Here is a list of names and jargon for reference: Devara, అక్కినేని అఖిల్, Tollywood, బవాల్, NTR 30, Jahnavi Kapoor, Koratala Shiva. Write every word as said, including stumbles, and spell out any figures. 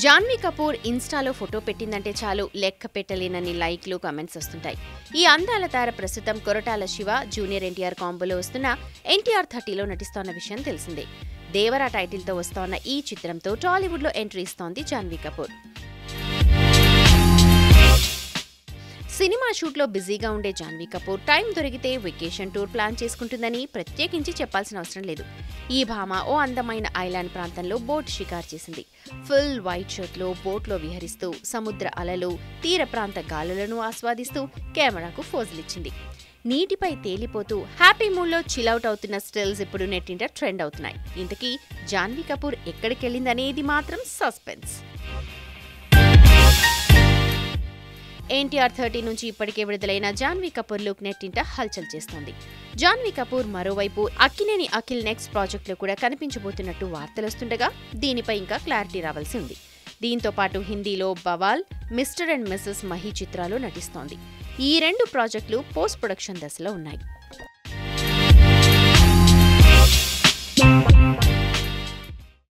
Jahnavi Kapoor Instalo photo petindante chalu lekka petaleninani like lu comments vastuntayi. Ee andala tara prasiddham Koratala Shiva Junior N T R combo vastunna N T R thirty lo natistunna vishayam telisinde. Devara title tho vastunna ee chitramto Tollywood lo entry istundi Jahnavi Kapoor. Cinema shoot lo busy ga unde Jahnavi Kapoor time dorigite vacation tour plan cheskundani pratyekinchi cheppalsina avasaram ledu. Ee bhama o andamaina island prantamlo boat shikar chesindi. Full white shirt lo boat lo viharistu samudra alalu teera pranta gaalalanu aaswadistu camera ku pose lichindi. Neetipai telipotu happy mood lo chill out avutunna stills ippudu netinta trend avutunayi. Intaki Jahnavi Kapoor ekkadiki ellindinedi matram suspense. N T R thirty నుంచి ఇప్పటికే విడుదలైన Jahnavi Kapoor look నెట్టింట హల్చల్ చేస్తోంది. Jahnavi Kapoor మరోవైపు అక్కినేని అఖిల్ next project లో కూడా కనిపించబోతున్నట్టు వార్తలు వస్తుండగా దీనిపై ఇంకా క్లారిటీ రావాల్సి ఉంది. దీంతో పాటు హిందీలో బవాల్, mister and Mrs Mahi చిత్రాలు నటిస్తోంది. ఈ రెండు ప్రాజెక్టులు పోస్ట్ ప్రొడక్షన్ దశలో ఉన్నాయి.